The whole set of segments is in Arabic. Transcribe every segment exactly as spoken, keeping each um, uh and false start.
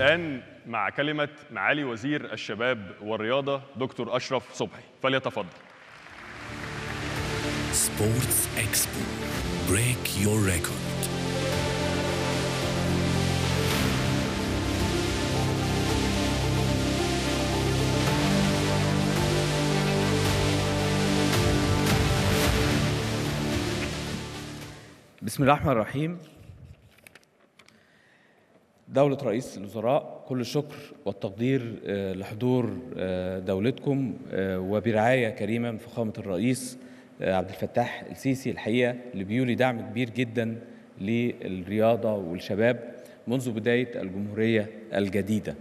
الآن مع كلمة معالي وزير الشباب والرياضة دكتور أشرف صبحي، فليتفضل. سبورتس إكسبو بريك يور ريكورد. بسم الله الرحمن الرحيم. دولة رئيس الوزراء، كل الشكر والتقدير لحضور دولتكم وبرعاية كريمة من فخامة الرئيس عبد الفتاح السيسي، الحقيقة اللي بيولي دعم كبير جدا للرياضة والشباب منذ بداية الجمهورية الجديدة.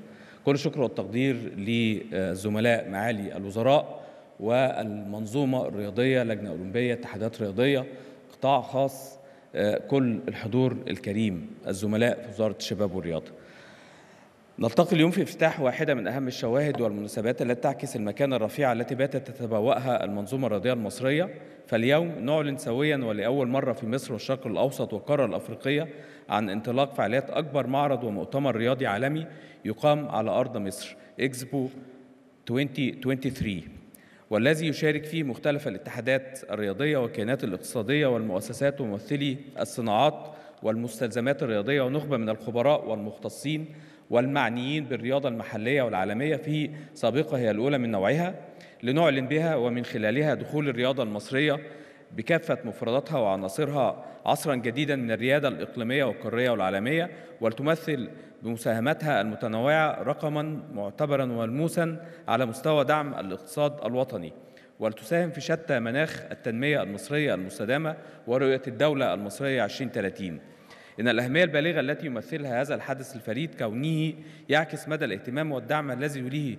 كل الشكر والتقدير للزملاء معالي الوزراء والمنظومة الرياضية، لجنة أولمبية، اتحادات رياضية، قطاع خاص، كل الحضور الكريم، الزملاء في وزارة الشباب والرياضة. نلتقي اليوم في افتتاح واحدة من أهم الشواهد والمناسبات التي تعكس المكانة الرفيعة التي باتت تتبوأها المنظومة الرياضية المصرية. فاليوم نعلن سويا ولأول مرة في مصر والشرق الأوسط والقارة الأفريقية عن انطلاق فعاليات أكبر معرض ومؤتمر رياضي عالمي يقام على أرض مصر، إكسبو ألفين وثلاثة وعشرين، والذي يشارك فيه مختلف الاتحادات الرياضية والكيانات الاقتصادية والمؤسسات وممثلي الصناعات والمستلزمات الرياضية ونخبة من الخبراء والمختصين والمعنيين بالرياضة المحلية والعالمية في سابقة هي الأولى من نوعها، لنعلن بها ومن خلالها دخول الرياضة المصرية بكافة مفرداتها وعناصرها عصرا جديدا من الريادة الإقليمية والقارية والعالمية، ولتمثل بمساهماتها المتنوعة رقما معتبرا وملموسا على مستوى دعم الاقتصاد الوطني، ولتساهم في شتى مناخ التنمية المصرية المستدامة ورؤية الدولة المصرية ألفين وثلاثين. إن الأهمية البالغة التي يمثلها هذا الحدث الفريد كونه يعكس مدى الاهتمام والدعم الذي يوليه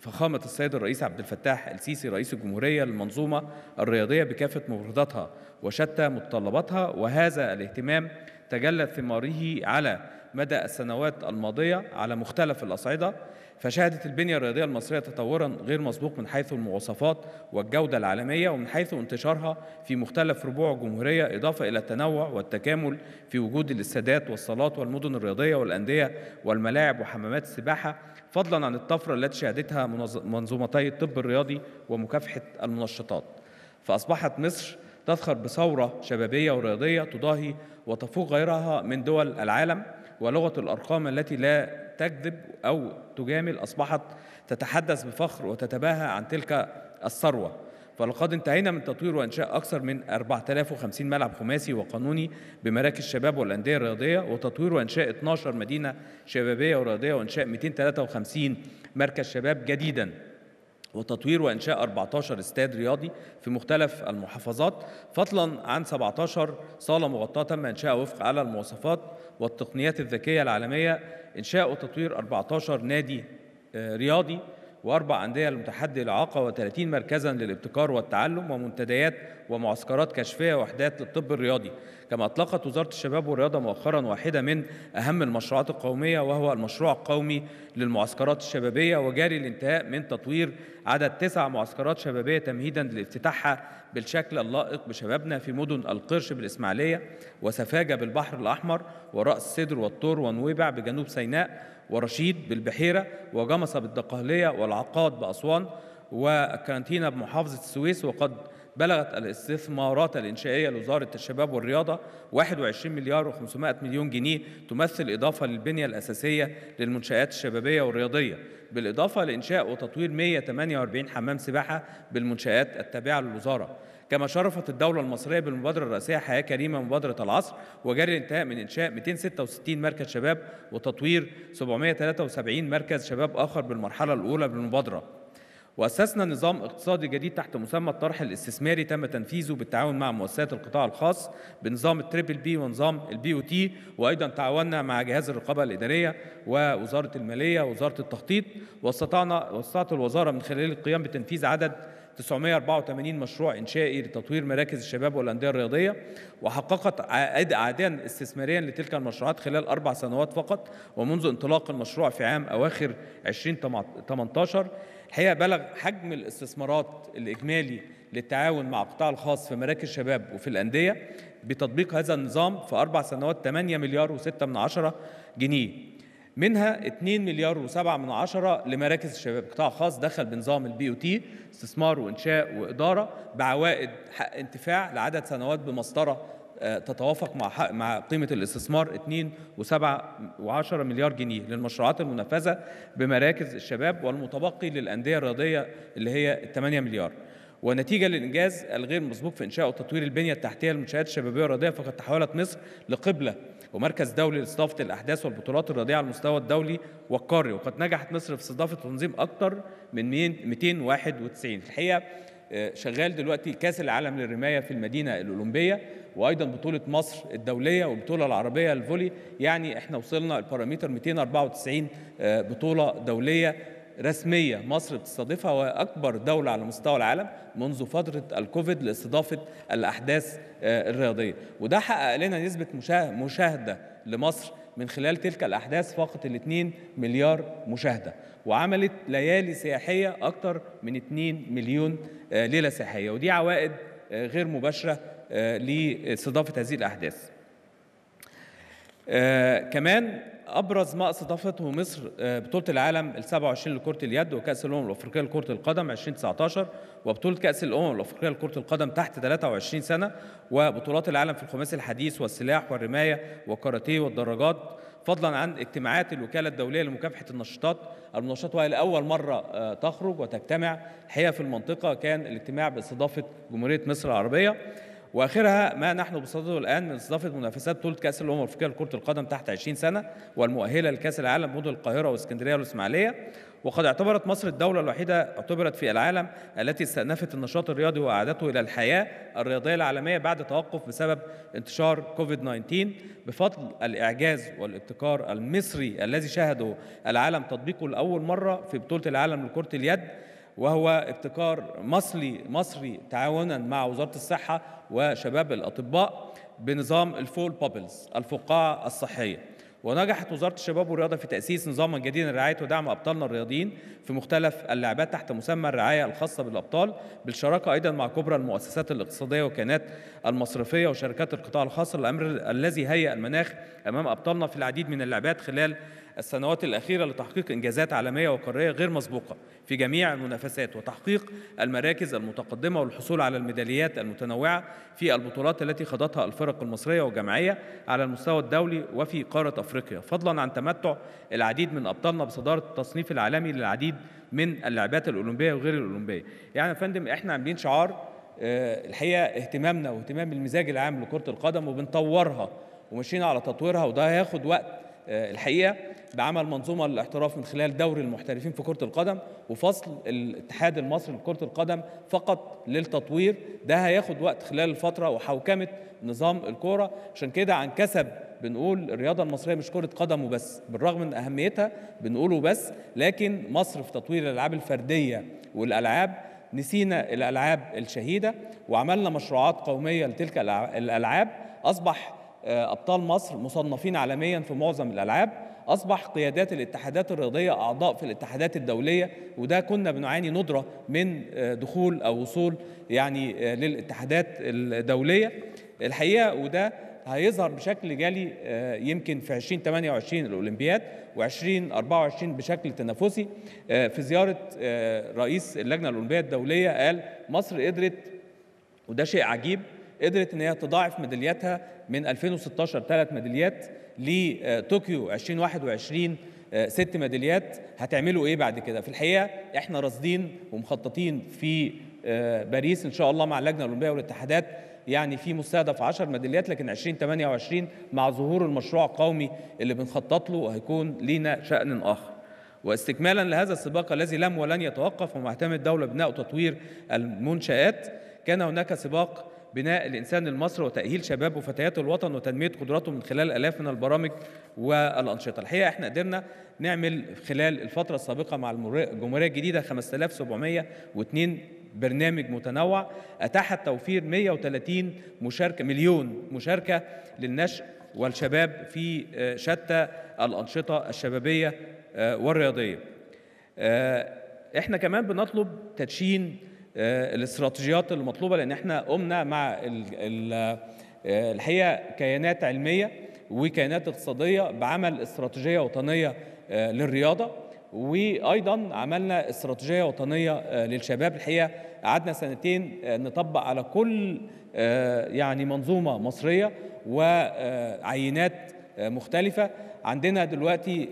فخامة السيد الرئيس عبد الفتاح السيسي رئيس الجمهورية للمنظومة الرياضية بكافة مفرداتها وشتى متطلباتها، وهذا الاهتمام تجلت ثماره على مدى السنوات الماضية على مختلف الأصعدة. فشهدت البنية الرياضية المصرية تطوراً غير مسبوق من حيث المواصفات والجودة العالمية ومن حيث انتشارها في مختلف ربوع الجمهورية، إضافة إلى التنوع والتكامل في وجود الاستادات والصالات والمدن الرياضية والأندية والملاعب وحمامات السباحة، فضلاً عن الطفرة التي شهدتها منظومتي الطب الرياضي ومكافحة المنشطات. فأصبحت مصر تفخر بثورة شبابية ورياضية تضاهي وتفوق غيرها من دول العالم، ولغة الأرقام التي لا تكذب أو تجامل أصبحت تتحدث بفخر وتتباهى عن تلك الثروة. فلقد انتهينا من تطوير وإنشاء أكثر من أربعة آلاف وخمسين ملعب خماسي وقانوني بمراكز الشباب والأندية الرياضية، وتطوير وإنشاء اثناشر مدينة شبابية ورياضية، وإنشاء مئتين وثلاثة وخمسين مركز شباب جديداً، وتطوير وإنشاء أربعة عشر استاد رياضي في مختلف المحافظات، فضلاً عن سبعة عشر صالة مغطاة تم إنشاؤها وفق أعلى المواصفات والتقنيات الذكية العالمية، إنشاء وتطوير أربعة عشر نادي رياضي وأربع أندية لمتحدي الإعاقة وثلاثين مركزاً للابتكار والتعلم ومنتديات ومعسكرات كشفية ووحدات للطب الرياضي. كما أطلقت وزارة الشباب والرياضة مؤخراً واحدة من أهم المشروعات القومية، وهو المشروع القومي للمعسكرات الشبابية، وجاري الانتهاء من تطوير عدد تسع معسكرات شبابية تمهيداً لافتتاحها بالشكل اللائق بشبابنا في مدن القرش بالإسماعيلية وسفاجة بالبحر الأحمر ورأس سدر والطور ونويبع بجنوب سيناء ورشيد بالبحيرة وجمصة بالدقهلية والعقاد بأسوان والكرنتينا بمحافظة السويس. وقد بلغت الاستثمارات الإنشائية لوزارة الشباب والرياضة واحد وعشرين مليار وخمسمائة مليون جنيه، تمثل إضافة للبنية الأساسية للمنشآت الشبابية والرياضية، بالإضافة لإنشاء وتطوير مئة وثمانية وأربعين حمام سباحة بالمنشآت التابعة للوزارة. كما شرفت الدولة المصرية بالمبادرة الرئاسية حياة كريمة مبادرة العصر، وجري الانتهاء من إنشاء مئتين وستة وستين مركز شباب وتطوير سبعمئة وثلاثة وسبعين مركز شباب آخر بالمرحلة الأولى بالمبادرة. وأسسنا نظام اقتصادي جديد تحت مسمى الطرح الاستثماري تم تنفيذه بالتعاون مع مؤسسات القطاع الخاص بنظام التريبل بي ونظام البي او تي، وأيضا تعاوننا مع جهاز الرقابة الإدارية ووزارة المالية ووزارة التخطيط، واستطعنا واستطاعت الوزارة من خلال القيام بتنفيذ عدد تسعمئة وأربعة وثمانين مشروع إنشائي لتطوير مراكز الشباب والأندية الرياضية، وحققت عائدا استثماريا لتلك المشروعات خلال أربع سنوات فقط ومنذ انطلاق المشروع في عام أواخر ألفين وثمانية عشر. الحقيقة بلغ حجم الاستثمارات الإجمالي للتعاون مع القطاع الخاص في مراكز الشباب وفي الأندية بتطبيق هذا النظام في أربع سنوات ثمانية مليار وستة من عشرة جنيه، منها اتنين مليار وسبعة من عشرة لمراكز الشباب، قطاع خاص دخل بنظام البي او تي استثمار وانشاء واداره بعوائد انتفاع لعدد سنوات بمسطره تتوافق مع مع قيمه الاستثمار اتنين وسبعة من عشرة مليار جنيه للمشروعات المنفذه بمراكز الشباب، والمتبقي للانديه الرياضيه اللي هي تمنية مليار. ونتيجه للانجاز الغير مسبوق في انشاء وتطوير البنيه التحتيه للمنشات الشبابيه الرياضيه، فقد تحولت مصر لقبله ومركز دولي لاستضافه الاحداث والبطولات الرياضيه على المستوى الدولي والقاري، وقد نجحت مصر في استضافه تنظيم اكثر من مئتين وواحد وتسعين. الحقيقه شغال دلوقتي كاس العالم للرمايه في المدينه الاولمبيه، وايضا بطوله مصر الدوليه والبطوله العربيه للفولي، يعني احنا وصلنا البارامتر مئتين وأربعة وتسعين بطوله دوليه رسمية مصر بتستضيفها، وأكبر دولة على مستوى العالم منذ فترة الكوفيد لاستضافة الأحداث الرياضية. وده حقق لنا نسبة مشاهدة لمصر من خلال تلك الأحداث فقط ال2 مليار مشاهدة، وعملت ليالي سياحية أكثر من اتنين مليون ليلة سياحية، ودي عوائد غير مباشرة لاستضافة هذه الأحداث. كمان أبرز ما استضافته مصر بطولة العالم السبعة وعشرين لكرة اليد، وكأس الأمم الأفريقية لكرة القدم ألفين وتسعتاشر، وبطولة كأس الأمم الأفريقية لكرة القدم تحت تلاتة وعشرين سنة، وبطولات العالم في الخماسي الحديث والسلاح والرماية والكاراتيه والدراجات، فضلا عن اجتماعات الوكالة الدولية لمكافحة النشاطات المنشطة، وهي لأول مرة تخرج وتجتمع الحقيقة في المنطقة، كان الاجتماع باستضافة جمهورية مصر العربية. واخرها ما نحن بصدده الان من استضافه منافسات بطوله كاس الامم الافريقيه لكره القدم تحت عشرين سنه والمؤهله لكاس العالم مدن القاهره والاسكندريه والاسماعيليه. وقد اعتبرت مصر الدوله الوحيده اعتبرت في العالم التي استأنفت النشاط الرياضي واعادته الى الحياه الرياضيه العالميه بعد توقف بسبب انتشار كوفيد تسعتاشر، بفضل الاعجاز والابتكار المصري الذي شهده العالم تطبيقه لاول مره في بطوله العالم لكره اليد، وهو ابتكار مصري مصري تعاونا مع وزارة الصحة وشباب الأطباء بنظام الفول بابلز الفقاعة الصحية. ونجحت وزارة الشباب والرياضة في تأسيس نظاما جديدا لرعاية ودعم أبطالنا الرياضيين في مختلف اللعبات تحت مسمى الرعاية الخاصة بالأبطال، بالشراكة أيضا مع كبرى المؤسسات الاقتصادية والكيانات المصرفية وشركات القطاع الخاص، الأمر الذي هيأ المناخ أمام أبطالنا في العديد من اللعبات خلال السنوات الأخيرة لتحقيق إنجازات عالمية وقارية غير مسبوقة في جميع المنافسات، وتحقيق المراكز المتقدمة والحصول على الميداليات المتنوعة في البطولات التي خاضتها الفرق المصرية والجماعية على المستوى الدولي وفي قارة أفريقيا، فضلاً عن تمتع العديد من أبطالنا بصدارة التصنيف العالمي للعديد من اللعبات الأولمبية وغير الأولمبية. يعني يا فندم إحنا عاملين شعار الحقيقة اهتمامنا واهتمام المزاج العام لكرة القدم، وبنطورها ومشينا على تطويرها، وده هياخد وقت الحقيقة، بعمل منظومة للاحتراف من خلال دوري المحترفين في كرة القدم وفصل الاتحاد المصري لكرة القدم فقط للتطوير، ده هياخد وقت خلال الفترة وحوكمة نظام الكورة. عشان كده عن كسب بنقول الرياضة المصرية مش كرة قدم وبس، بالرغم من أهميتها بنقوله بس، لكن مصر في تطوير الألعاب الفردية والألعاب نسينا الألعاب الشهيدة وعملنا مشروعات قومية لتلك الألعاب، أصبح أبطال مصر مصنفين عالميا في معظم الألعاب، أصبح قيادات الاتحادات الرياضية أعضاء في الاتحادات الدولية، وده كنا بنعاني ندرة من دخول أو وصول يعني للاتحادات الدولية الحقيقة، وده هيظهر بشكل جلي يمكن في ألفين وتمنية وعشرين الأولمبياد وألفين وأربعة وعشرين بشكل تنافسي. في زيارة رئيس اللجنة الأولمبية الدولية قال مصر قدرت، وده شيء عجيب، قدرت ان هي تضاعف ميدالياتها من ألفين وستاشر ثلاث ميداليات لطوكيو ألفين وواحد وعشرين ست ميداليات. هتعملوا ايه بعد كده؟ في الحقيقه احنا راصدين ومخططين في باريس ان شاء الله مع اللجنه الاولمبيه والاتحادات، يعني في مستهدف عشر ميداليات، لكن ألفين وتمنية وعشرين مع ظهور المشروع القومي اللي بنخطط له هيكون لينا شأن اخر. واستكمالا لهذا السباق الذي لم ولن يتوقف ومهتم الدوله ببناء وتطوير المنشآت، كان هناك سباق بناء الإنسان المصري وتأهيل شباب وفتيات الوطن وتنمية قدراته من خلال آلاف من البرامج والأنشطة. الحقيقة احنا قدرنا نعمل خلال الفترة السابقة مع الجمهورية الجديدة خمسة آلاف وسبعمية واتنين برنامج متنوع، أتاحت توفير مية وتلاتين مشاركة مليون مشاركة للنشء والشباب في شتى الأنشطة الشبابية والرياضية. احنا كمان بنطلب تدشين الاستراتيجيات المطلوبه، لان احنا قمنا مع الحقيقه كيانات علميه وكيانات اقتصادية بعمل استراتيجية وطنية للرياضة، وأيضا عملنا استراتيجية وطنية للشباب. الحقيقة قعدنا سنتين نطبق على كل يعني منظومة مصرية وعينات مختلفة. عندنا دلوقتي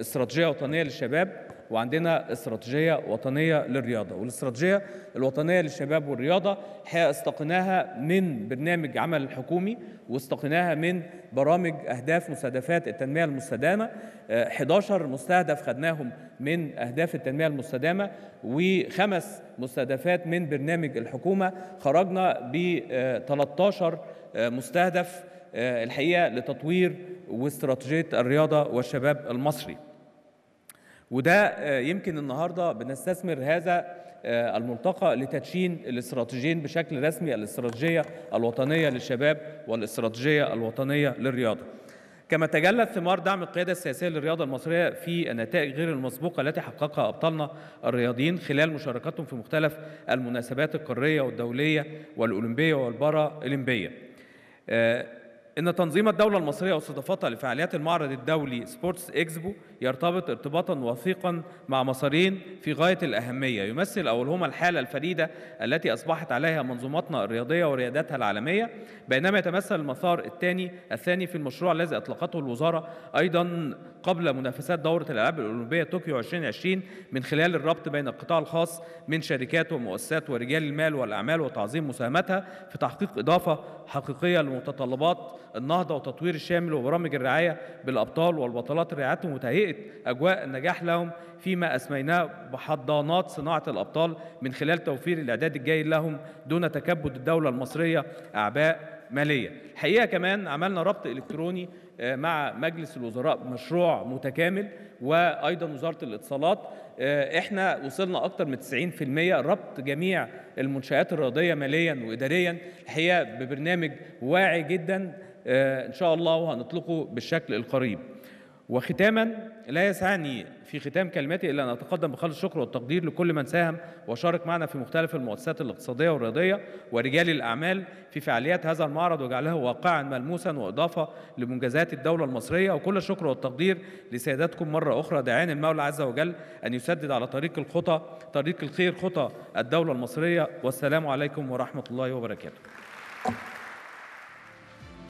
استراتيجية وطنية للشباب، وعندنا استراتيجية وطنية للرياضة، والاستراتيجية الوطنية للشباب والرياضة الحقيقة استقيناها من برنامج عمل الحكومي، واستقيناها من برامج أهداف مستهدفات التنمية المستدامة. أحد عشر مستهدف خدناهم من أهداف التنمية المستدامة، وخمس مستهدفات من برنامج الحكومة. خرجنا ب ثلاثة عشر مستهدف الحقيقة لتطوير واستراتيجية الرياضة والشباب المصري. وده يمكن النهارده بنستثمر هذا الملتقى لتدشين الاستراتيجيين بشكل رسمي، الاستراتيجية الوطنية للشباب والاستراتيجية الوطنية للرياضة. كما تجلت ثمار دعم القيادة السياسية للرياضة المصرية في النتائج غير المسبوقة التي حققها أبطالنا الرياضيين خلال مشاركتهم في مختلف المناسبات القارية والدولية والأولمبية والبارا أولمبية. إن تنظيم الدولة المصرية واستضافتها لفعاليات المعرض الدولي سبورتس إكسبو يرتبط ارتباطا وثيقا مع مسارين في غاية الأهمية، يمثل أولهما الحالة الفريدة التي أصبحت عليها منظومتنا الرياضية وريادتها العالمية، بينما يتمثل المسار الثاني الثاني في المشروع الذي أطلقته الوزارة أيضا قبل منافسات دورة الألعاب الأولمبية طوكيو ألفين وعشرين، من خلال الربط بين القطاع الخاص من شركات ومؤسسات ورجال المال والأعمال وتعظيم مساهمتها في تحقيق إضافة حقيقية لمتطلبات النهضة والتطوير الشامل وبرامج الرعاية بالأبطال والبطلات رعايتهم وتهيئة أجواء النجاح لهم، فيما أسميناه بحضانات صناعة الأبطال، من خلال توفير الإعداد الجيد لهم دون تكبد الدولة المصرية أعباء مالية. الحقيقة كمان عملنا ربط إلكتروني مع مجلس الوزراء مشروع متكامل، وأيضا وزارة الاتصالات. احنا وصلنا أكثر من تسعين بالمئة ربط جميع المنشآت الرياضية ماليا وإداريا الحقيقة ببرنامج واعي جدا إن شاء الله، وهنطلقه بالشكل القريب. وختاما، لا يسعني في ختام كلماتي إلا أن أتقدم بخالص الشكر والتقدير لكل من ساهم وشارك معنا في مختلف المؤسسات الاقتصادية والرياضية ورجال الأعمال في فعاليات هذا المعرض، وجعله واقعا ملموسا وإضافة لمنجزات الدولة المصرية. وكل الشكر والتقدير لسيادتكم مرة أخرى، داعين المولى عز وجل أن يسدد على طريق الخطى طريق الخير خطى الدولة المصرية. والسلام عليكم ورحمة الله وبركاته.